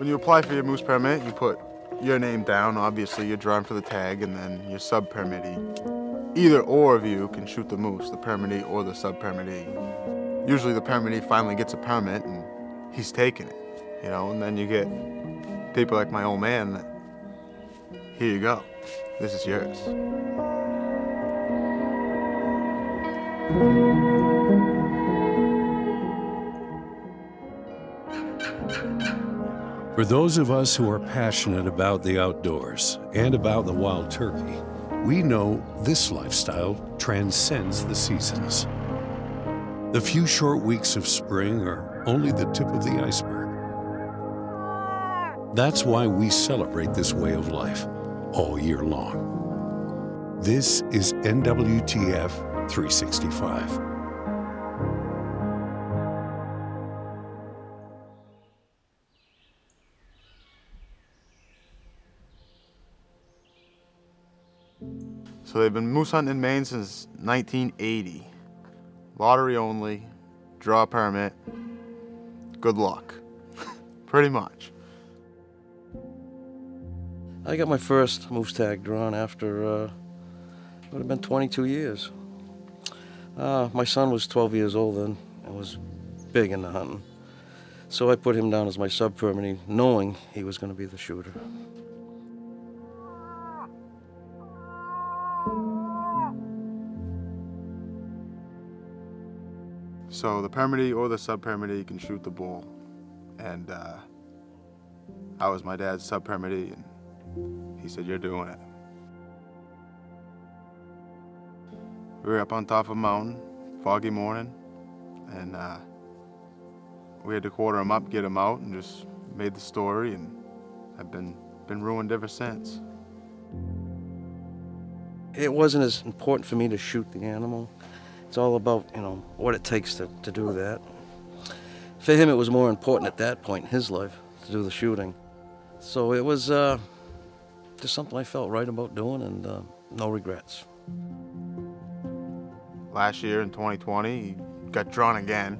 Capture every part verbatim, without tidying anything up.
When you apply for your moose permit, you put your name down, obviously you're drawn for the tag, and then your sub-permittee. Either or of you can shoot the moose, the permittee or the sub-permittee. Usually the permittee finally gets a permit and he's taking it, you know, and then you get people like my old man that, here you go, this is yours. For those of us who are passionate about the outdoors and about the wild turkey, we know this lifestyle transcends the seasons. The few short weeks of spring are only the tip of the iceberg. That's why we celebrate this way of life all year long. This is N W T F three sixty-five. So they've been moose hunting in Maine since nineteen eighty. Lottery only, draw permit, good luck, pretty much. I got my first moose tag drawn after, uh, it would have been twenty-two years. Uh, my son was twelve years old then and was big into hunting. So I put him down as my sub-permittee, knowing he was gonna be the shooter. So the permittee or the sub-permittee can shoot the bull. And uh, I was my dad's sub-permittee, and he said, you're doing it. We were up on top of a mountain, foggy morning, and uh, we had to quarter him up, get him out, and just made the story, and I've been, been ruined ever since. It wasn't as important for me to shoot the animal. It's all about, you know, what it takes to, to do that. For him, it was more important at that point in his life to do the shooting. So it was uh, just something I felt right about doing, and uh, no regrets. Last year in twenty twenty, he got drawn again,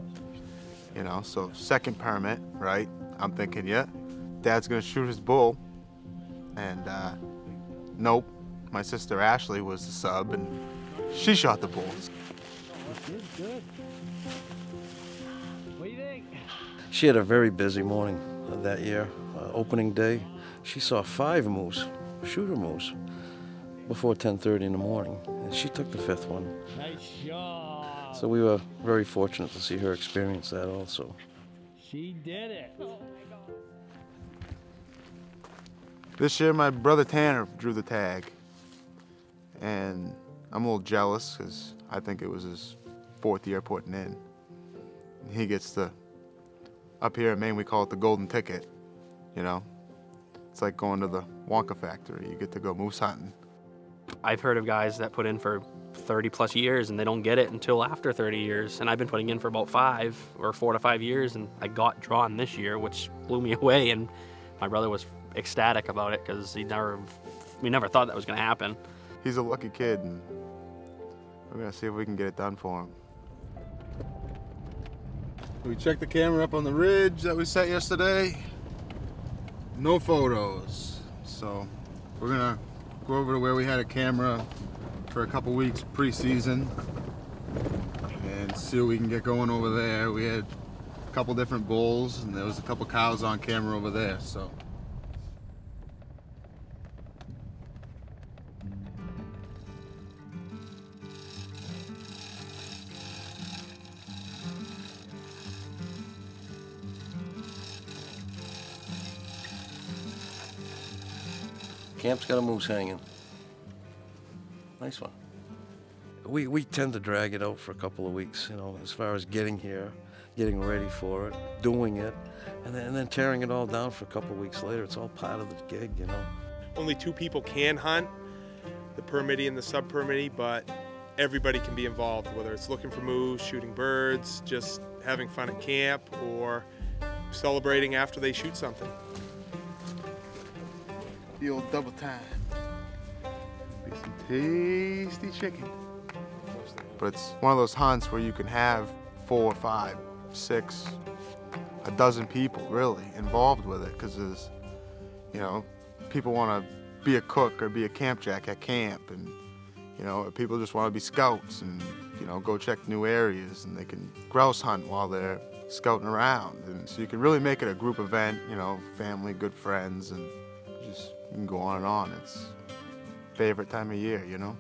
you know, so second permit, right? I'm thinking, yeah, Dad's gonna shoot his bull. And uh, nope, my sister Ashley was the sub, and she shot the bulls. Good, good. What do you think? She had a very busy morning that year, uh, opening day. She saw five moose, shooter moose, before ten thirty in the morning, and she took the fifth one. Nice job. So we were very fortunate to see her experience that also. She did it. This year, my brother Tanner drew the tag, and I'm a little jealous because I think it was his fourth year putting in. He gets the, up here in Maine we call it the golden ticket, you know? It's like going to the Wonka factory, you get to go moose hunting. I've heard of guys that put in for thirty plus years and they don't get it until after thirty years, and I've been putting in for about five or four to five years and I got drawn this year, which blew me away, and my brother was ecstatic about it because he never, we never thought that was gonna happen. He's a lucky kid, and we're gonna see if we can get it done for him. We checked the camera up on the ridge that we set yesterday. No photos. So we're gonna go over to where we had a camera for a couple weeks pre-season and see what we can get going over there. We had a couple different bulls and there was a couple cows on camera over there, so. Camp's got a moose hanging. Nice one. We, we tend to drag it out for a couple of weeks, you know, as far as getting here, getting ready for it, doing it, and then, and then tearing it all down for a couple of weeks later. It's all part of the gig, you know. Only two people can hunt, the permittee and the sub-permittee, but everybody can be involved, whether it's looking for moose, shooting birds, just having fun at camp, or celebrating after they shoot something. The old double time. Be some tasty chicken. But it's one of those hunts where you can have four, five, six, a dozen people really involved with it, because there's, you know, people want to be a cook or be a camp jack at camp, and you know, people just want to be scouts and, you know, go check new areas, and they can grouse hunt while they're scouting around. And so you can really make it a group event, you know, family, good friends, and just you can go on and on. It's favorite time of year, you know?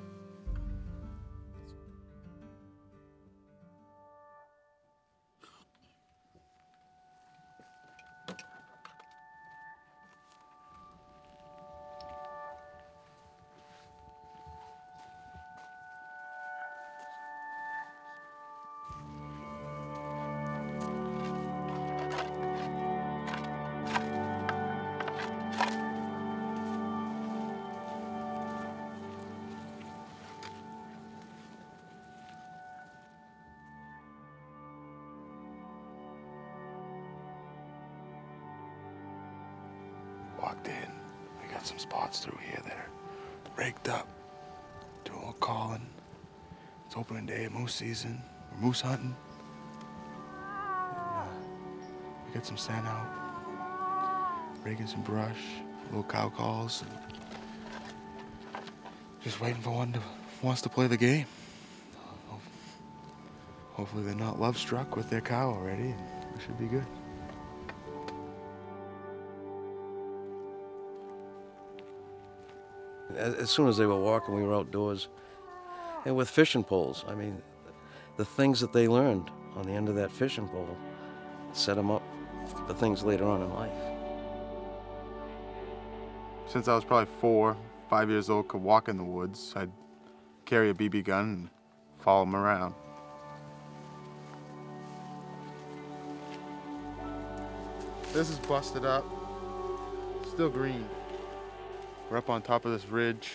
Walked in, we got some spots through here that are raked up. Do a little calling. It's opening day of moose season, we're moose hunting. And, uh, we got some sand out, raking some brush, little cow calls. And just waiting for one to, who wants to play the game. Hopefully they're not love struck with their cow already, and we should be good. As soon as they were walking, we were outdoors, and with fishing poles. I mean, the things that they learned on the end of that fishing pole set them up for things later on in life. Since I was probably four, five years old, could walk in the woods, I'd carry a B B gun and follow them around. This is busted up, still green. We're up on top of this ridge,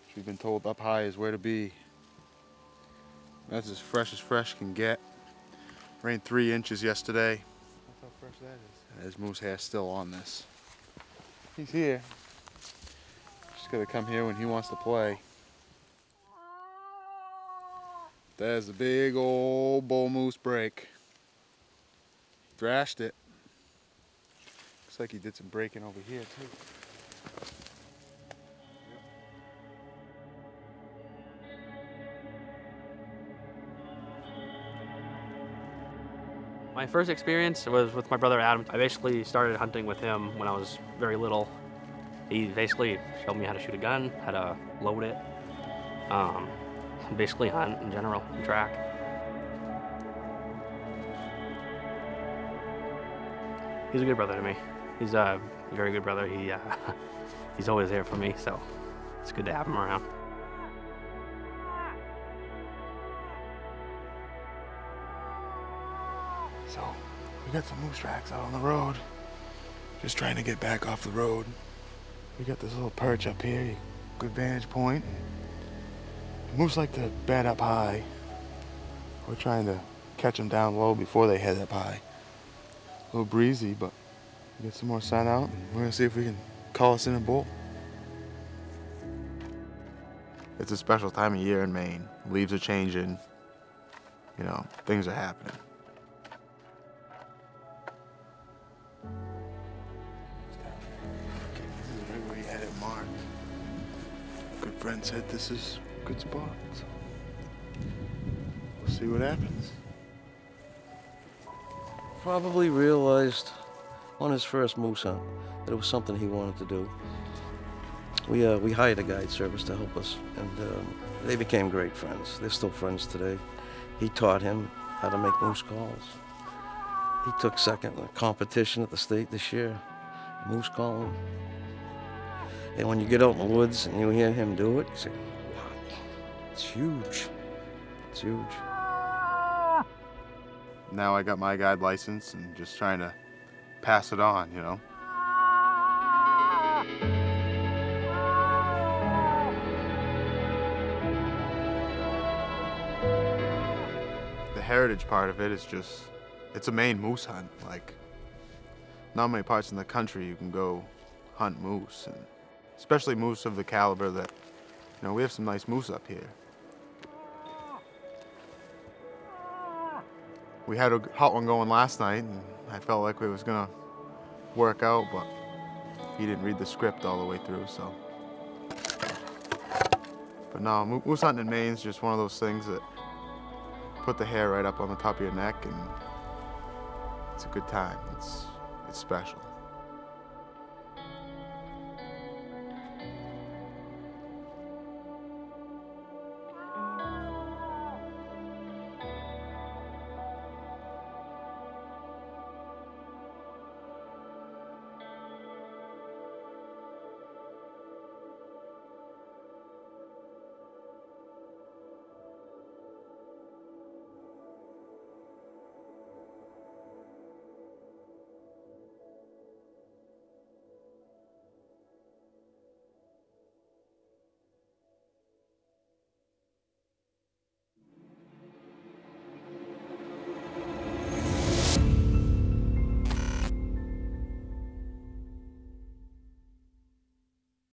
which we've been told up high is where to be. That's as fresh as fresh can get. Rained three inches yesterday. That's how fresh that is. There's moose hair still on this. He's here. Just gotta come here when he wants to play. There's a big old bull moose break. Thrashed it. Looks like he did some breaking over here too. My first experience was with my brother Adam. I basically started hunting with him when I was very little. He basically showed me how to shoot a gun, how to load it, um, and basically hunt in general and track. He's a good brother to me. He's a very good brother. He, uh, he's always there for me, so it's good to have him around. So we got some moose tracks out on the road. Just trying to get back off the road. We got this little perch up here, good vantage point. Moose like to bed up high. We're trying to catch them down low before they head up high. A little breezy, but we get some more sun out. We're gonna see if we can call us in a bolt. It's a special time of year in Maine. Leaves are changing. You know, things are happening. Friend said this is a good spot, so we'll see what happens. Probably realized on his first moose hunt that it was something he wanted to do. We, uh, we hired a guide service to help us, and um, they became great friends. They're still friends today. He taught him how to make moose calls. He took second in a competition at the state this year, moose calling. And when you get out in the woods and you hear him do it, you say, wow, it's huge. It's huge. Now I got my guide license and just trying to pass it on, you know? The heritage part of it is just, it's a Maine moose hunt. Like, not many parts in the country you can go hunt moose. And especially moose of the caliber that, you know, we have some nice moose up here. we had a hot one going last night, and I felt like it was gonna work out, but he didn't read the script all the way through, so. But no, moose hunting in Maine is just one of those things that put the hair right up on the top of your neck, and it's a good time. It's, it's special.